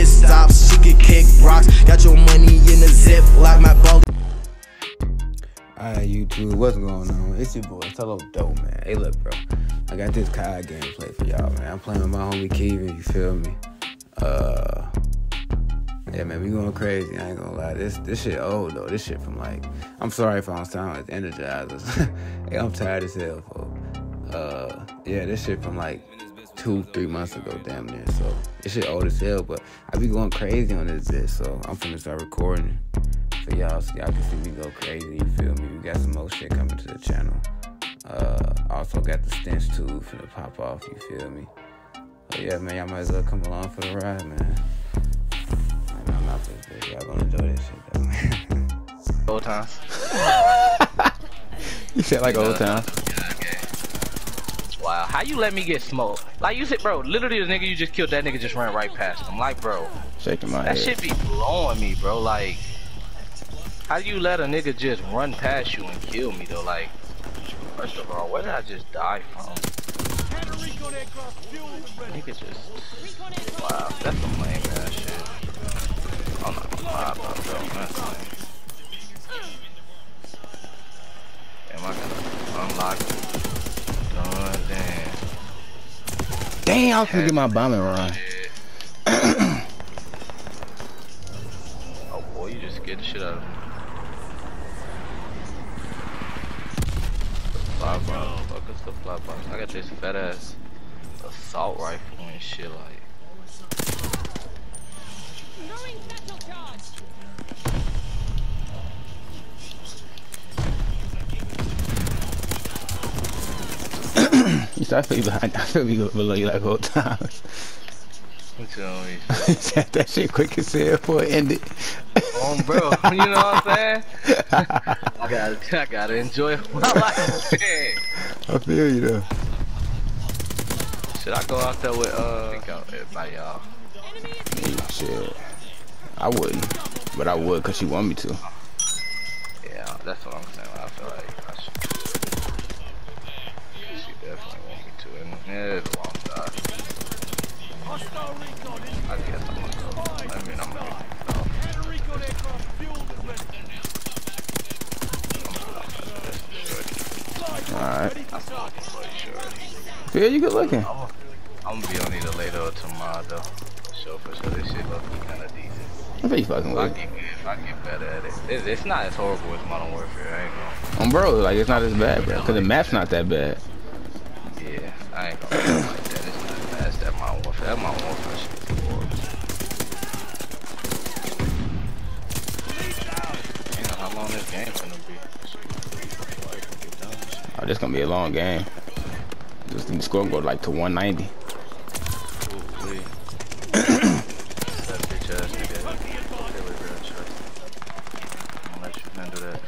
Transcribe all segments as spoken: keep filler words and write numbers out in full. bitch stops, she can kick rocks. Got your money in the zip, like my ball. Alright, YouTube, what's going on? It's your boy, Hello Dope, man. Hey, look, bro. I got this C O D gameplay for y'all, man. I'm playing with my homie Keevan, you feel me? Uh, yeah, man, we going crazy. I ain't gonna lie. This this shit old, though. This shit from, like, I'm sorry if I don't sound like the Energizers. Hey, I'm tired as hell, folks. Uh, yeah, this shit from, like, two, three months ago, damn near. So, this shit old as hell, but I be going crazy on this zit, so I'm finna start recording for y'all so y'all can see me go crazy, you feel me? We got some more shit coming to the channel. Uh, also got the stench tube finna pop off, you feel me? But yeah, man, y'all might as well come along for the ride, man. I know I'm not this big, y'all gonna enjoy this shit, though, man. Old times. You said like old times. Wow, how you let me get smoked? Like you said, bro, literally the nigga you just killed, that nigga just ran right past him. Like, bro, shaking my head. That shit be blowing me, bro. Like, how you let a nigga just run past you and kill me, though? Like, first of all, where did I just die from? Nigga just... Wow, that's some lame ass shit. I'm not gonna lie about that, that's lame. Am I gonna unlock it? Oh, damn. Damn, I was gonna get my bombing run. Oh boy, you just scared the shit out of me. The fly bomb, fuck us the fly bomb. I got this fat ass assault rifle and shit like. Knowing metal charge. I feel you behind. I feel you below you like whole time. What's wrong with you? That shit quick as hell before it ended. Oh, bro, you know what I'm saying? I gotta, I gotta enjoy my life. I feel you though. Should I go out there with uh? Everybody, y'all. Shit, I wouldn't, but I would cause she want me to. Yeah, that's what I'm saying. I feel like I should. Yeah, it's a long time. I guess I'm gonna go. I mean, I'm gonna go. Alright. Yeah, you good looking. I'm, I'm gonna be on either later or tomorrow, though. For sure, for sure. This shit looks kinda decent. I think you fucking with it. I get better at it. It's, it's not as horrible as Modern Warfare. I ain't gonna. Um, bro, like, it's not as bad, bro. Because the map's not that bad. Yeah, I ain't gonna like that. It's not fast. That Modern Warfare. That Modern Warfare shit is horrible. You know how long this game's gonna be. Oh, this gonna be a long game. Just the score go like to one ninety. Ooh, that bitch ass nigga. I'm gonna let you handle that.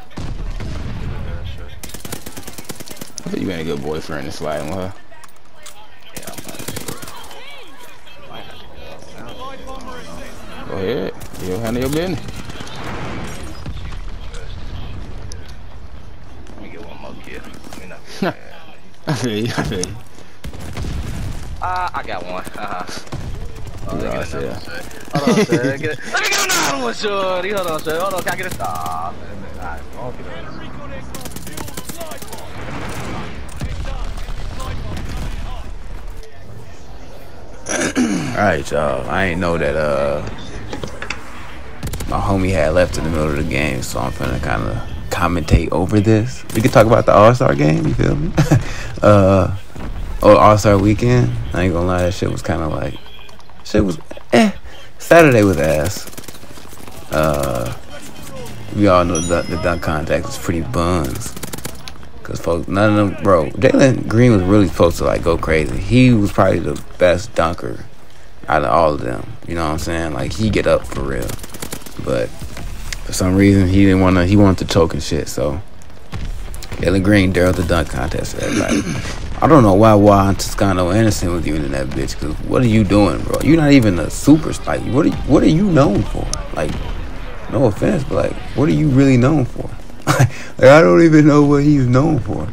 I think you ain't a good boyfriend to slide with her. Yeah, I'm not sure. Might have to go out now. Go ahead. You'll handle your business. Let me get one more kill. Let me not get I feel you, I feel you. Ah, uh, I got one. Uh-huh. Oh, hold on, sir. Hold on, sir. Let me get another one, shorty. Hold on, sir. Hold on, can I get a... Aw, man, man. Alright, I'll get it. Alright, y'all, I ain't know that uh my homie had left in the middle of the game, so I'm finna kinda commentate over this. We could talk about the All-Star game, you feel me? uh or All-Star weekend. I ain't gonna lie, that shit was kinda like shit was eh. Saturday was ass. Uh we all know the, the dunk contest was pretty buns. Cause folks, none of them, bro, Jalen Green was really supposed to like go crazy. He was probably the best dunker out of all of them, you know what I'm saying? Like, he get up for real, but for some reason he didn't wanna. He wanted to choke and shit. So Jalen Green during the dunk contest, everybody. I don't know why why Toscano Anderson was even in that bitch. Cause what are you doing, bro? You're not even a superstar. Like, what are you, what are you known for? Like, no offense, but like, what are you really known for? Like, I don't even know what he's known for.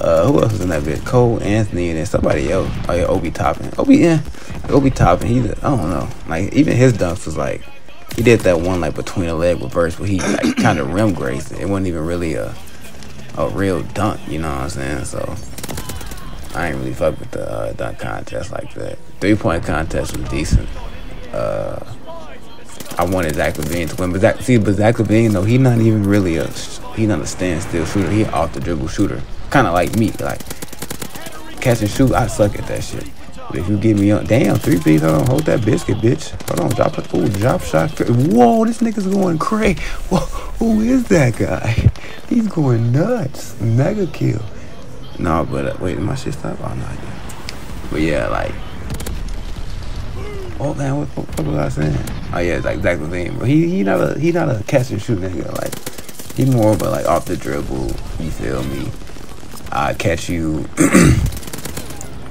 Uh, who else was in that vid? Cole Anthony and then somebody else. Oh yeah, Obi Toppin. Obi, yeah, like, Obi Toppin. He, I don't know. Like even his dunks was like, he did that one like between a leg reverse where he like kind of rim grazed it. It wasn't even really a a real dunk. You know what I'm saying? So I ain't really fuck with the uh, dunk contest like that. Three point contest was decent. Uh, I wanted Zach LaVine to win, but Zach, see, but Zach LaVine though, he not even really a he not a standstill shooter. He off the dribble shooter. Kind of like me, like catch and shoot. I suck at that shit. But if you give me on, damn, three B's, hold on, hold that biscuit, bitch. Hold on, drop a ooh, drop shot. Whoa, this nigga's going crazy. Whoa, who is that guy? He's going nuts. Mega kill. No, but uh, wait, my shit stopped. Oh no, yeah. But yeah, like, oh man, what, what, what was I saying? Oh yeah, like Zach LaVine, bro. He he not a he not a catch and shoot nigga. Like he more of a like off the dribble. You feel me? I catch you,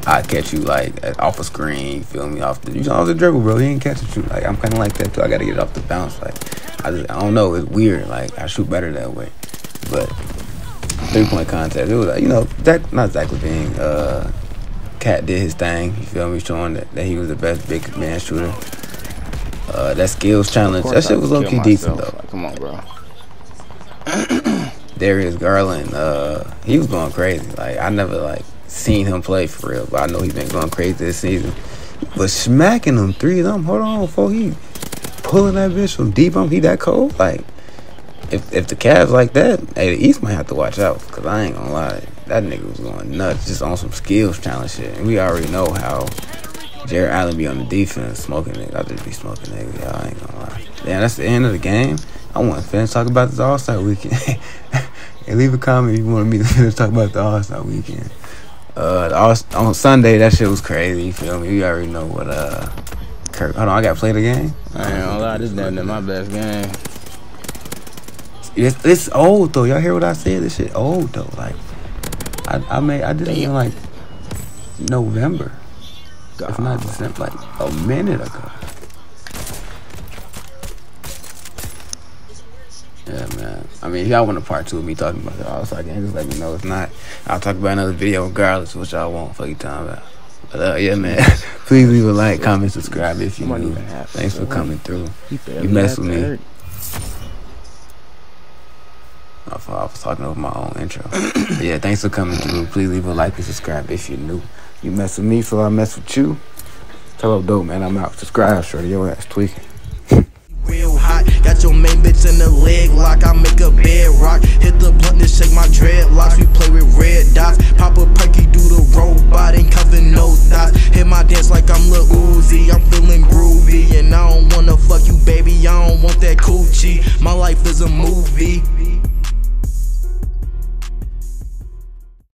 I catch you like off a screen. Feel me? Off the, you know, off the dribble, bro. You ain't catching you. Like I'm kind of like that too. I gotta get it off the bounce. Like I just, I don't know. It's weird. Like I shoot better that way. But three point contest. It was like, you know, Zach, not Zach LaVine. Uh, Cat did his thing. You feel me? Showing that, that he was the best big man shooter. Uh, that skills challenge. That shit was low key decent though. Like, come on, bro. Darius Garland, uh, he was going crazy. Like I never like seen him play for real, but I know he's been going crazy this season. But smacking them three of them, hold on, four, he pulling that bitch from deep on. He that cold? Like if if the Cavs like that, hey, the East might have to watch out. Cause I ain't gonna lie, that nigga was going nuts just on some skills challenge shit. And we already know how Jared Allen be on the defense smoking niggas. I just be smoking niggas. Y'all ain't gonna lie. Damn, that's the end of the game. I want to finish talking about this All-Star Weekend. And leave a comment if you want me to finish talking about the All-Star Weekend. Uh, the All on Sunday, that shit was crazy. You feel me? You already know what. Uh, Kirk. Hold on, I gotta play the game. I ain't gonna lie, this damn near my best game. It's, it's old though. Y'all hear what I said? This shit old though. Like, I I made I did it in like November. God. It's not December. Like a minute ago. Yeah, man. I mean, if y'all want a part two of me talking about the All-Star game, just let me know. If not, I'll talk about another video regardless of what y'all want. Fuck your time out. But, uh, yeah, man. Please leave a like, comment, subscribe if you new. Thanks for coming through. You messed with me. I was talking over my own intro. Yeah, thanks for coming through. Please leave a like and subscribe if you're new. You mess with me, so I mess with you. Hello, dope, man. I'm out. Subscribe, shorty. Your ass tweaking. Real hot, got your main bitch in the leg lock. I make a bed rock, hit the blunt and shake my dreadlocks. We play with red dots, pop a perky, do the robot, ain't covering no thoughts. Hit my dance like I'm Lil Uzi, I'm feeling groovy, and I don't wanna fuck you, baby. I don't want that coochie. My life is a movie.